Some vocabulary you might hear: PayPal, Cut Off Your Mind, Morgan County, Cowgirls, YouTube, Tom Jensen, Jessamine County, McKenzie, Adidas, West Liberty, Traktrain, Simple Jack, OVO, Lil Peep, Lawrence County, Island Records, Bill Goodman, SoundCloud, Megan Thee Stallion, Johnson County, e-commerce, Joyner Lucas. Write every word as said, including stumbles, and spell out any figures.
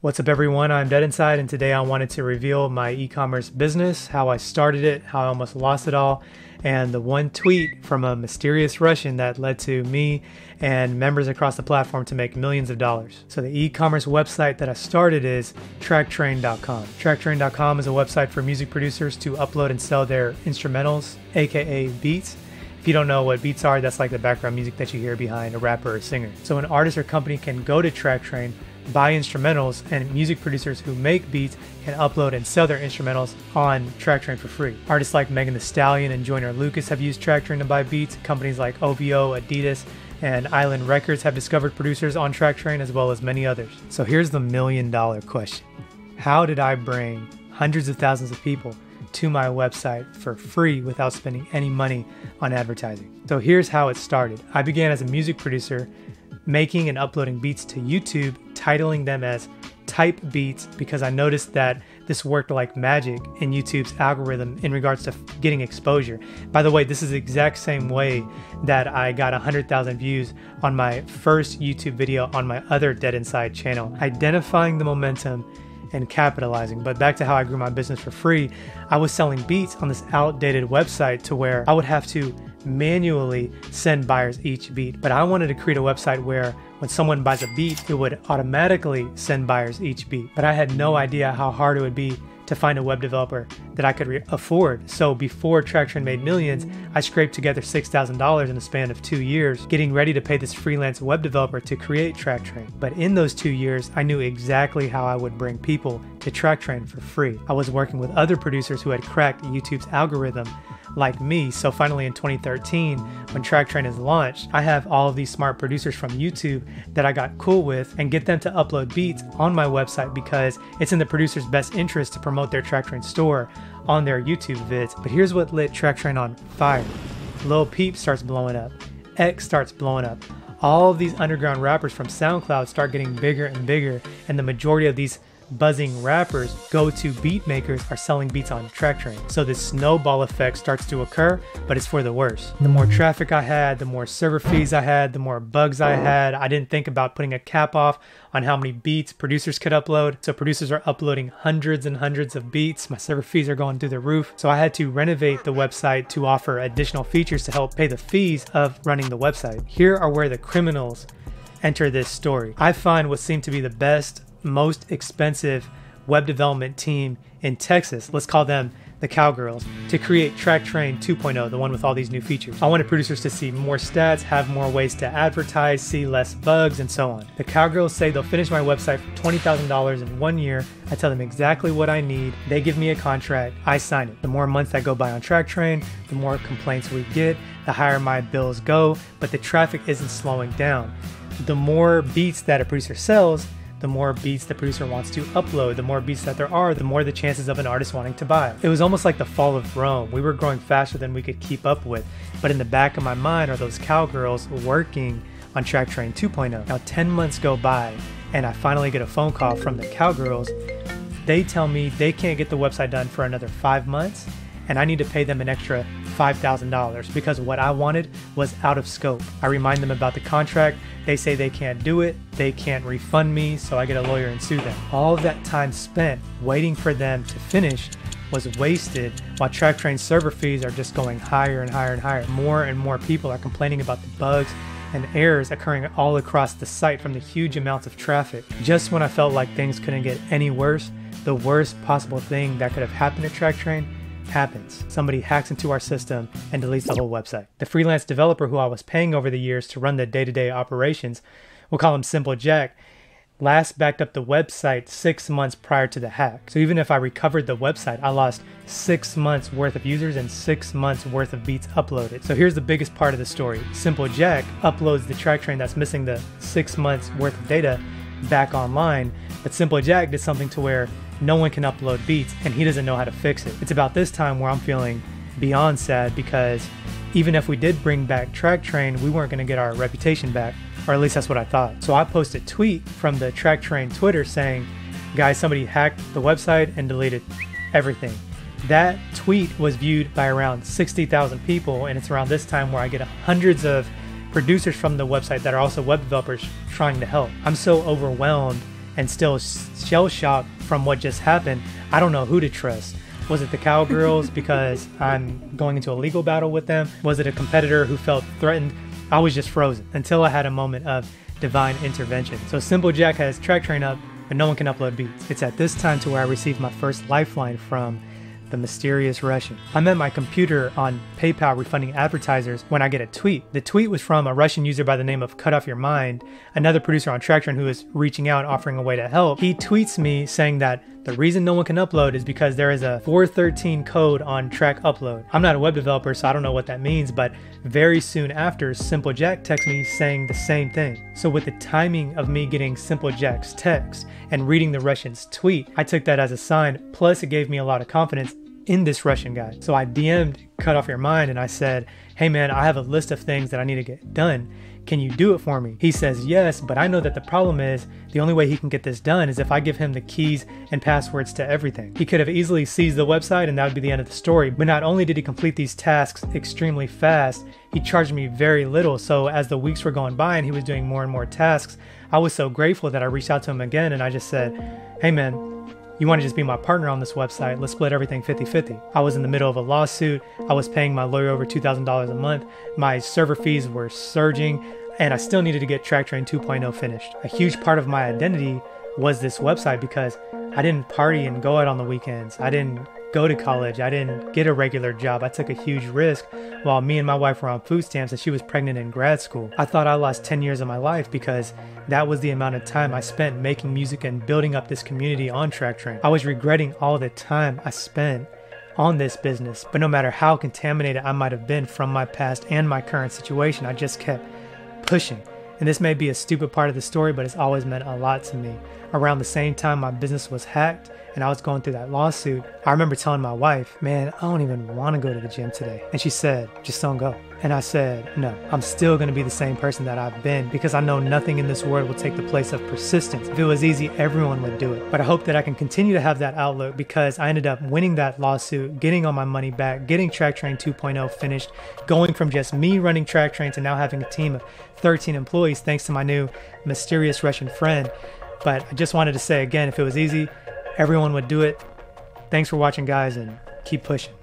What's up everyone, I'm Dead Inside, and today I wanted to reveal my e-commerce business, how I started it, how I almost lost it all, and the one tweet from a mysterious Russian that led to me and members across the platform to make millions of dollars. So the e-commerce website that I started is Traktrain dot com. Traktrain dot com is a website for music producers to upload and sell their instrumentals, aka beats. If you don't know what beats are, that's like the background music that you hear behind a rapper or singer. So an artist or company can go to Traktrain, buy instrumentals, and music producers who make beats can upload and sell their instrumentals on Traktrain for free. Artists like Megan Thee Stallion and Joyner Lucas have used Traktrain to buy beats. Companies like O V O, Adidas, and Island Records have discovered producers on Traktrain, as well as many others. So here's the million dollar question. How did I bring hundreds of thousands of people to my website for free without spending any money on advertising? So here's how it started. I began as a music producer, making and uploading beats to YouTube, titling them as type beats because I noticed that this worked like magic in YouTube's algorithm in regards to getting exposure. By the way, this is the exact same way that I got one hundred thousand views on my first YouTube video on my other Dead Inside channel, identifying the momentum and capitalizing. But back to how I grew my business for free, I was selling beats on this outdated website to where I would have to manually send buyers each beat. But I wanted to create a website where when someone buys a beat, it would automatically send buyers each beat. But I had no idea how hard it would be to find a web developer that I could afford. So before Traktrain made millions, I scraped together six thousand dollars in a span of two years, getting ready to pay this freelance web developer to create Traktrain. But in those two years, I knew exactly how I would bring people to Traktrain for free. I was working with other producers who had cracked YouTube's algorithm like me. So finally in twenty thirteen, when Traktrain is launched, I have all of these smart producers from YouTube that I got cool with and get them to upload beats on my website because it's in the producer's best interest to promote their Traktrain store on their YouTube vids. But here's what lit Traktrain on fire. Lil Peep starts blowing up. X starts blowing up. All of these underground rappers from SoundCloud start getting bigger and bigger, and the majority of these buzzing rappers go to beat makers are selling beats on Traktrain. So this snowball effect starts to occur, but it's for the worse. The more traffic I had, the more server fees I had, the more bugs I had. I didn't think about putting a cap off on how many beats producers could upload. So producers are uploading hundreds and hundreds of beats. My server fees are going through the roof. So I had to renovate the website to offer additional features to help pay the fees of running the website. Here are where the criminals enter this story. I find what seemed to be the best, most expensive web development team in Texas, let's call them the Cowgirls, to create Traktrain two point oh, the one with all these new features. I wanted producers to see more stats, have more ways to advertise, see less bugs, and so on. The Cowgirls say they'll finish my website for twenty thousand dollars in one year. I tell them exactly what I need. They give me a contract. I sign it. The more months that go by on Traktrain, the more complaints we get, the higher my bills go, but the traffic isn't slowing down. The more beats that a producer sells, the more beats the producer wants to upload, the more beats that there are, the more the chances of an artist wanting to buy. It was almost like the fall of Rome. We were growing faster than we could keep up with. But in the back of my mind are those Cowgirls working on Traktrain two point oh. Now ten months go by and I finally get a phone call from the Cowgirls. They tell me they can't get the website done for another five months and I need to pay them an extra five thousand dollars because what I wanted was out of scope. I remind them about the contract. They say they can't do it. They can't refund me, so I get a lawyer and sue them. All of that time spent waiting for them to finish was wasted while Traktrain server fees are just going higher and higher and higher. More and more people are complaining about the bugs and errors occurring all across the site from the huge amounts of traffic. Just when I felt like things couldn't get any worse, the worst possible thing that could have happened to Traktrain happens. Somebody hacks into our system and deletes the whole website. The freelance developer who I was paying over the years to run the day-to-day operations, we'll call him Simple Jack, last backed up the website six months prior to the hack. So even if I recovered the website, I lost six months worth of users and six months worth of beats uploaded. So here's the biggest part of the story. Simple Jack uploads the Traktrain that's missing the six months worth of data back online, but Simple Jack did something to where no one can upload beats and he doesn't know how to fix it. It's about this time where I'm feeling beyond sad because even if we did bring back Traktrain, we weren't gonna get our reputation back, or at least that's what I thought. So I post a tweet from the Traktrain Twitter saying, guys, somebody hacked the website and deleted everything. That tweet was viewed by around sixty thousand people, and it's around this time where I get hundreds of producers from the website that are also web developers trying to help. I'm so overwhelmed and still shell-shocked from what just happened. I don't know who to trust. Was it the Cowgirls because I'm going into a legal battle with them? Was it a competitor who felt threatened? I was just frozen until I had a moment of divine intervention. So Simple Jack has Traktrain up, but no one can upload beats. It's at this time to where I received my first lifeline from the mysterious Russian. I'm at my computer on PayPal refunding advertisers when I get a tweet. The tweet was from a Russian user by the name of Cut Off Your Mind, another producer on Traktrain who is reaching out and offering a way to help. He tweets me saying that the reason no one can upload is because there is a four thirteen code on track upload. I'm not a web developer, so I don't know what that means, but very soon after, Simple Jack texts me saying the same thing. So with the timing of me getting Simple Jack's text and reading the Russian's tweet, I took that as a sign, plus it gave me a lot of confidence in this Russian guy. So I D M'd Cut Off Your Mind and I said, hey man, I have a list of things that I need to get done. Can you do it for me? He says yes, but I know that the problem is the only way he can get this done is if I give him the keys and passwords to everything. He could have easily seized the website and that would be the end of the story, but not only did he complete these tasks extremely fast, he charged me very little. So as the weeks were going by and he was doing more and more tasks, I was so grateful that I reached out to him again and I just said, hey man, you want to just be my partner on this website? Let's split everything fifty fifty. I was in the middle of a lawsuit. I was paying my lawyer over two thousand dollars a month. My server fees were surging and I still needed to get Traktrain two point oh finished. A huge part of my identity was this website because I didn't party and go out on the weekends. I didn't go to college. I didn't get a regular job. I took a huge risk while me and my wife were on food stamps and she was pregnant in grad school. I thought I lost ten years of my life because that was the amount of time I spent making music and building up this community on Traktrain. I was regretting all the time I spent on this business, but no matter how contaminated I might have been from my past and my current situation, I just kept pushing. And this may be a stupid part of the story, but it's always meant a lot to me. Around the same time my business was hacked and I was going through that lawsuit, I remember telling my wife, man, I don't even want to go to the gym today. And she said, just don't go. And I said, no, I'm still going to be the same person that I've been because I know nothing in this world will take the place of persistence. If it was easy, everyone would do it. But I hope that I can continue to have that outlook because I ended up winning that lawsuit, getting all my money back, getting Traktrain two point oh finished, going from just me running Traktrain to now having a team of thirteen employees thanks to my new mysterious Russian friend. But I just wanted to say again, if it was easy, everyone would do it. Thanks for watching, guys, and keep pushing.